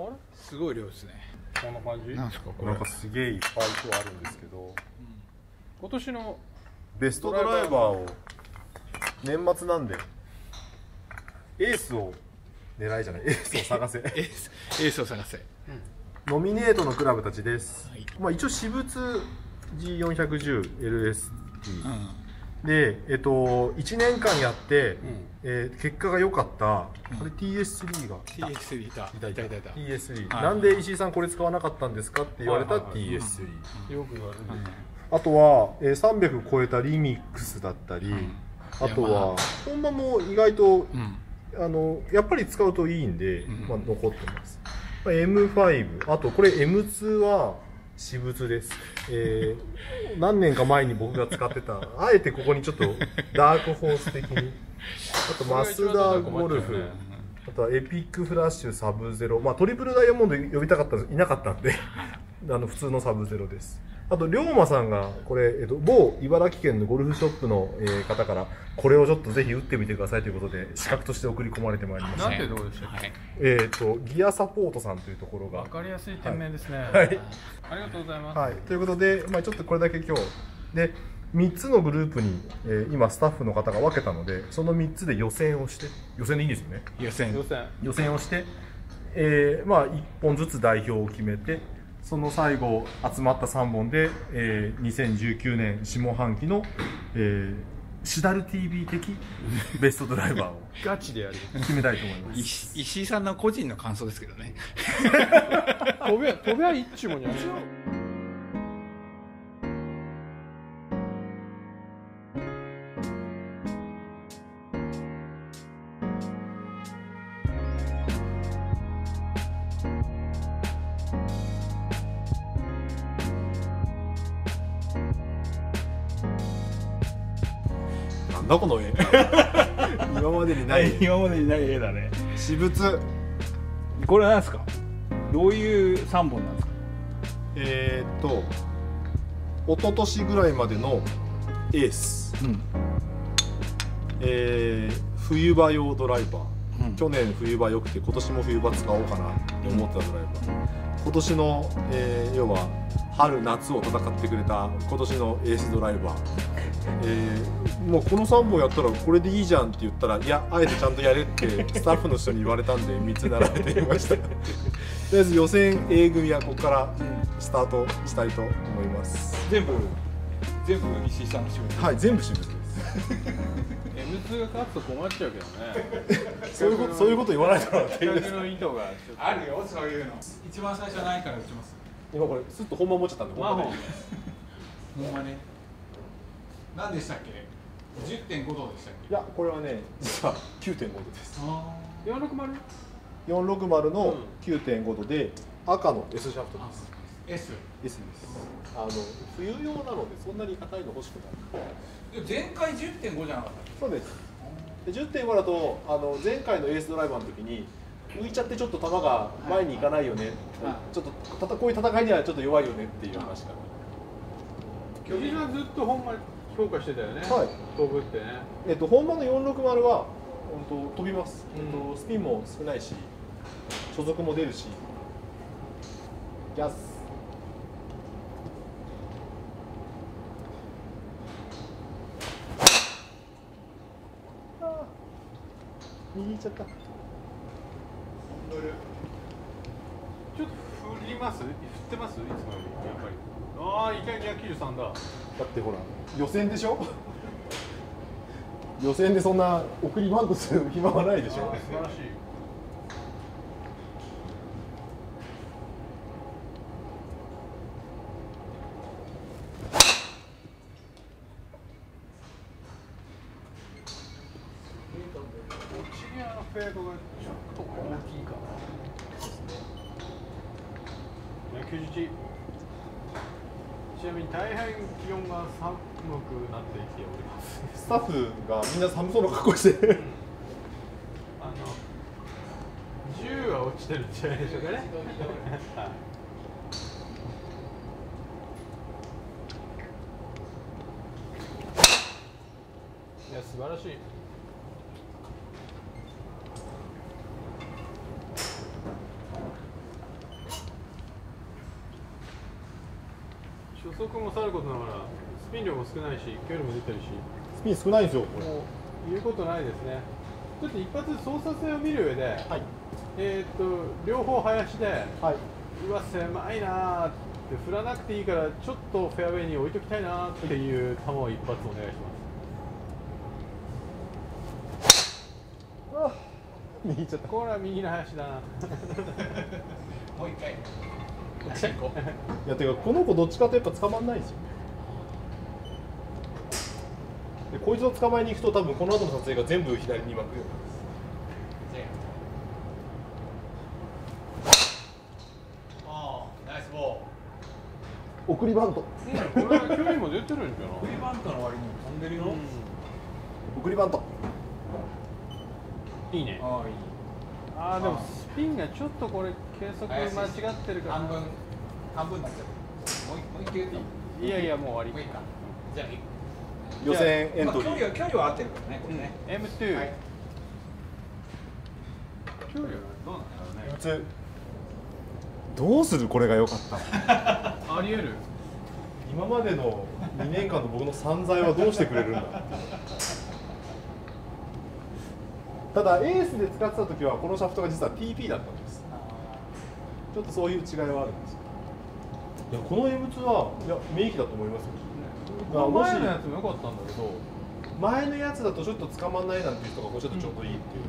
あれすごい量ですね。こんな感じなんですか。これなんかすげえいっぱい今日あるんですけど、うん、今年のベストドライバーを年末なんでエースを狙いじゃない、エースを探せエースを探せ、うん、ノミネートのクラブたちです、はい。まあ、一応私物 G410LST、うん、で、1年間やって、うん、結果が良かった、うん、これ TS3 が TS3 いたTS3、はい、なんで石井さんこれ使わなかったんですかって言われた TS3、よく言われる。あとは、300超えたリミックスだったり、うん、あとは、本場も意外と、うん、やっぱり使うといいんで、うん、まあ、残ってます。まあ、M5、あとこれ M2 は私物です。何年か前に僕が使ってた、あえてここにちょっとダークホース的に、あとマスダーゴルフ、あとはエピックフラッシュサブゼロ、まあ、トリプルダイヤモンド呼びたかったんです、いなかったんで、普通のサブゼロです。あと龍馬さんがこれ、某茨城県のゴルフショップの、方からこれをちょっとぜひ打ってみてくださいということで資格として送り込まれてまいりました。なんてどうでしたっけ、はい、ギアサポートさんというところが分かりやすい店名ですね。はい、はい、ありがとうございます、はい。ということで、まあ、ちょっとこれだけ今日で3つのグループに、今スタッフの方が分けたので、その3つで予選をして、予選でいいんですよね、予選をして、まあ、1本ずつ代表を決めて、その最後集まった3本で、2019年下半期の、シダル TV 的ベストドライバーをガチでやる決めたいと思います。石井さんの個人の感想ですけどね飛べは一丁もにゃん。なんだこの絵今までにない絵だね。私物これなんですか、どういう3本なんですか。一昨年ぐらいまでのエース、うん、冬場用ドライバー、うん、去年冬場良くて今年も冬場使おうかなって思ってたドライバー、うん、今年の、要は春夏を戦ってくれた今年のエースドライバー、もうこの3本やったらこれでいいじゃんって言ったら、いやあえてちゃんとやれってスタッフの人に言われたんで3つ並べてみましたとりあえず予選 A 組はここからスタートしたいと思います。全部石井さんの仕事、はい、全部仕事ですM2 が勝つと困っちゃうけどねそういうこと言わないからっていうの意図があるよ。そういうの一番最初は何から打ちます。今これスッと本番持っちゃったんで、まあ、ほんまね。何でしたっけ、 10.5 度でしたっけ。いやこれはね実は 9.5 度です。あ 460の 9.5 度で、うん、赤の S シャフトです。 S です。冬用なのでそんなに硬いの欲しくない。前回 10.5 じゃなかったっけ。そうです。 10.5 だと前回のエースドライバーの時に浮いちゃってちょっと球が前に行かないよね、ちょっとこういう戦いにはちょっと弱いよねっていう話から。巨人はずっと本番評価してたよね、はい、飛ぶってね。本番の460は本当飛びます、うん、スピンも少ないし所属も出るしギャス。あ右行っちゃった。ちょっと振ります、振ってますいつもよりやっぱり。ああいきなり293だ。だってほら予選でしょ予選でそんな送りバントする暇はないでしょ。素晴らしい。フェードがちょっと大きいかな。91。ちなみに大変気温が寒くなってきております。スタッフがみんな寒そうな格好して、うん。10は落ちてるんじゃないでしょうかね。いや素晴らしい。速もさることながらスピン量も少ないし距離も出てるし、スピン少ないんですよこれ。言うことないですね。ちょっと一発操作性を見る上で、はい、両方林で、はい、うわ狭いなーって、振らなくていいからちょっとフェアウェイに置いときたいなーっていう球を一発お願いします。あ、右ちょっと。これは右の林だな。もう一回。いやてかこの子どっちかとやっぱ捕まんないですよね。でこいつを捕まえに行くと多分この後の撮影が全部左に巻くようになります。ああナイスボール。送りバント、うん、これは距離も出てるんじゃない。送りバントの割に飛んでるよ、うん、送りバントいいね。ああいい。ああでもスピンがちょっとこれ計測間違ってるから半分になっちゃう。もう一球でいい。いやいやもう終わり。もういいか。じゃあいい予選エントリー、距離は合ってるからね、これね。M2、はい、距離はどうなんだろうね。普通どうするこれが良かったありえる。今までの2年間の僕の散財はどうしてくれるんだただエースで使ってた時はこのシャフトが実は TP だったんです。ちょっとそういう違いはあるんですけど、この M2 はいや名機だと思いますよ。前のやつも良かったんだけど、前のやつだとちょっと捕まんないなんていう人がちょっとちょうどいいっていう、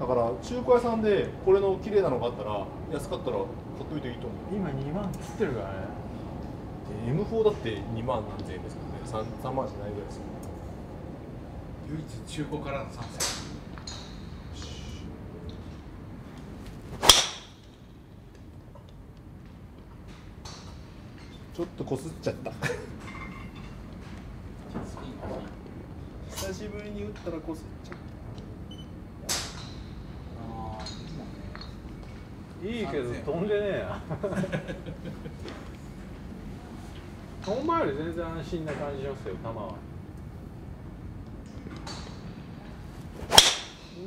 うん、だから中古屋さんでこれの綺麗なのがあったら安かったら買っといていいと思う。今2万切ってるからね。 M4 だって2万何千円ですけどね。 3万じゃないぐらいですよね。唯一中古からの参戦。ちょっとこすっちゃった久しぶりに打ったらこすっちゃった。いいけど飛んでねえや飛んばより全然安心な感じしますよ。球は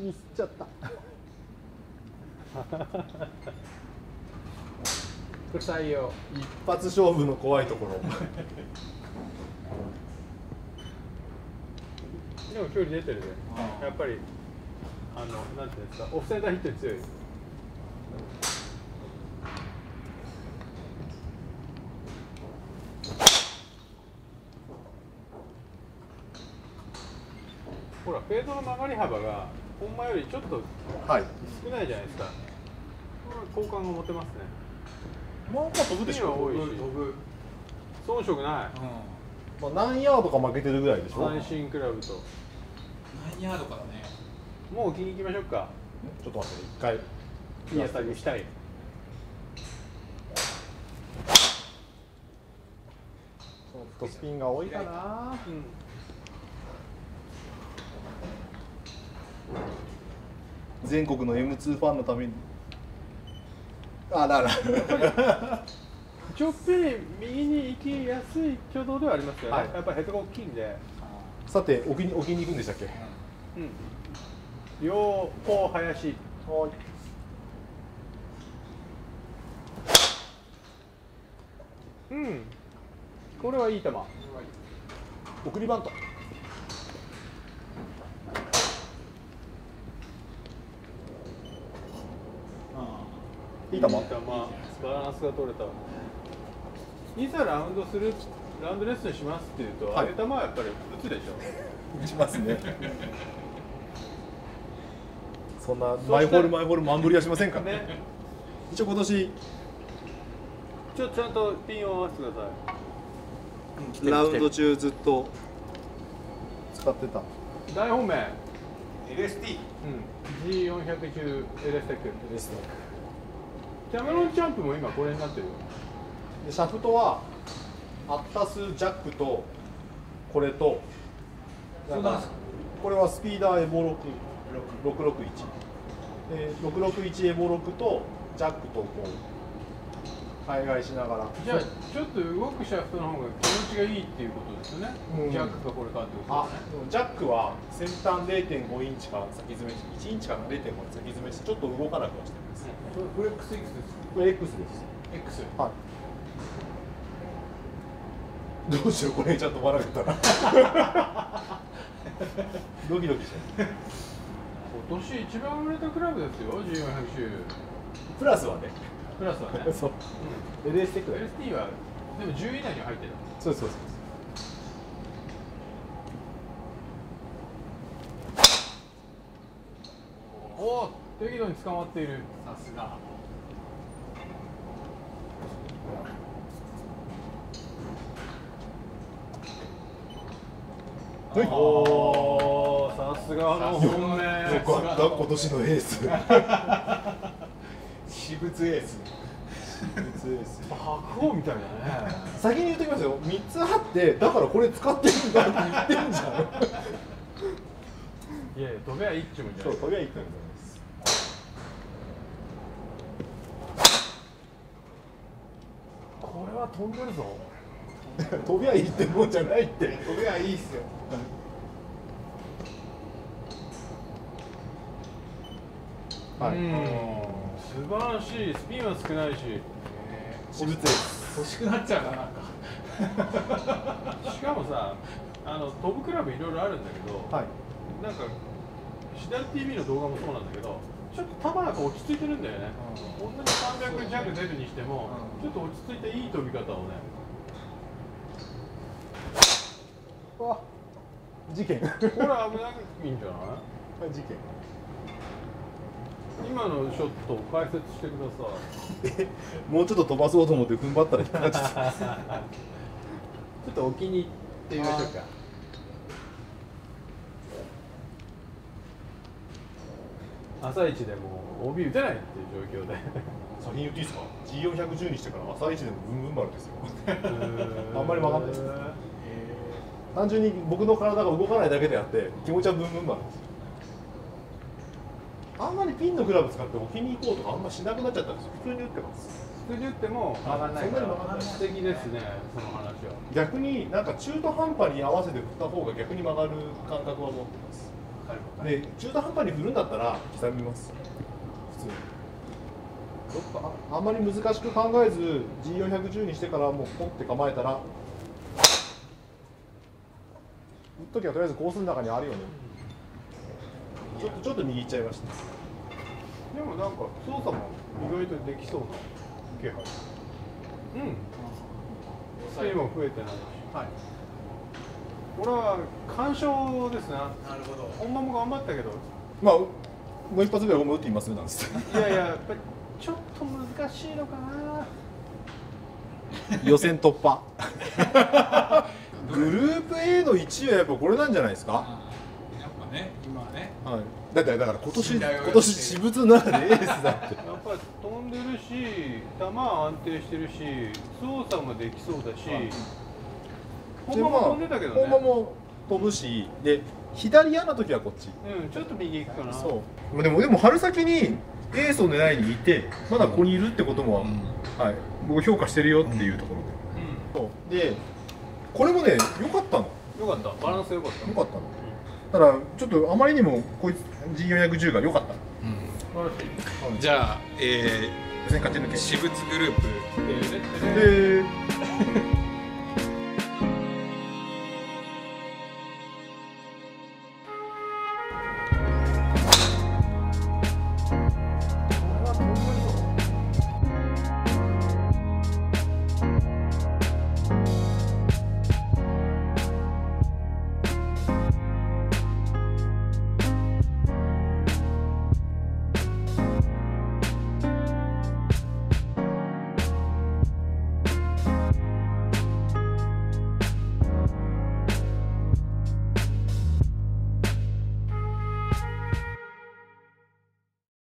ミスっちゃった不採用。一発勝負の怖いところでも距離出てるね。やっぱりなんていうんですか、オフサイドヒットに強い。ほらフェードの曲がり幅が本間よりちょっと少ないじゃないですか、はい、これ好感が持てますね。まあ飛ぶでしょ。多いし遜色ない、うん、まあ何ヤードか負けてるぐらいでしょ。三振クラブと何ヤードかだね。もう気に行きましょうか。ちょっと待って、一回いい当たりしたい。ちょっとスピンが多いかな、うん。全国の M2 ファンのために。あ、だからちょっぴり右に行きやすい挙動ではありますよね、はい、やっぱりヘッドが大きいんで。さて、置きに行くんでしたっけ。うん、両方林。うん、これはいい球。送りバント。いい球、バランスが取れた。いざラウンドレッスンしますっていうと、はい、あげ球はやっぱり打つでしょ。打ちますねそんなマイホールマンブリはしませんからね。一応今年ちゃんとピンを合わせてください。ラウンド中ずっと使ってた大本命 LST、うん、G410LST キャメロンジャンプも今これになってるよ。でシャフトはアッタスジャックとこれとこれはスピーダーエボ661で661エボ6とジャックとこう海外しながら。じゃあちょっと動くシャフトの方が気持ちがいいっていうことですよね、うん、ジャックかこれかってことですね。あ、ジャックは先端 0.5 インチか先詰めして1インチか 0.5 インチ先詰めしてちょっと動かなくはしてるんです。これ X です。はい。どうしようこれちゃんと笑ったらドキドキして。今年一番売れたクラブですよ G410 プラスはね、プラスはねそう LST クラブ LST はでも10位内には入ってる。そうそうそう。おお、適度に捕まっている。さすが。はい。おお、さすがの本命。よかった、今年のエース。私物エース。私物エース。白鵬みたいだね。先に言っときますよ。3つあって、だからこれ使ってるんだって言ってんじゃん。いやいや、飛べは一丁もんじゃない。そう、飛べは一丁もんじゃない。飛んでるぞ。飛びゃいいってもんじゃないって。飛びゃいいっすよ。はい。素晴らしい。スピンは少ないし。おぶつ。欲しくなっちゃうな、なんか。しかもさ、飛ぶクラブいろいろあるんだけど、はい、なんかシダル TV の動画もそうなんだけど。ちょっと球なんか落ち着いてるんだよね。こんなに300弱出るにしても、ちょっと落ち着いていい飛び方をね。わ、事件。ほら危ないんじゃない？事件。今のショットを解説してください。もうちょっと飛ばそうと思って踏ん張ったら引っかかっちゃった。ちょっとお気に入ってみましょうか。朝一でもう OB 打てないっていう状況で先に言っていいですか。 G410 にしてから朝一でもブンブン丸ですよあんまり分かんないです。単純に僕の体が動かないだけであって気持ちはブンブン丸です。あんまりピンのクラブ使って置きに行こうとかあんましなくなっちゃったんですよ。普通に打ってます。普通に打っても曲がんないから素敵ですね、その話は。逆になんか中途半端に合わせて振った方が逆に曲がる感覚は持ってます。で、中途半端に振るんだったら刻みます。普通に。どっかあんまり難しく考えず G410 にしてからもうポンって構えたら打っときはとりあえずコースの中にあるよね。ちょっと右行っちゃいました。でもなんか操作も意外とできそうな気配。うん。スピーも増えてないし。はい。これは完勝ですね。なるほど。本間も頑張ったけど、まあもう一発ぐらい打っていますねなんです。いやいや、やっぱりちょっと難しいのかな。予選突破。グループ A の1位はやっぱこれなんじゃないですか。やっぱね、今はね。はい。だから今年私物ならねエースだって。やっぱ飛んでるし、球安定してるし、操作もできそうだし。本間も飛ぶし、で左嫌な時はこっち、うん、ちょっと右行くかな。そうでも春先にエースを狙いにいてまだここにいるってことも、うん、はい、僕評価してるよっていうところで、うんうん、でこれもね良かったの。良かった、バランス良かった。良かったの、うん、ただちょっとあまりにもこいつ G410 が良かった、うん、じゃあ予選勝ち抜け私物グループで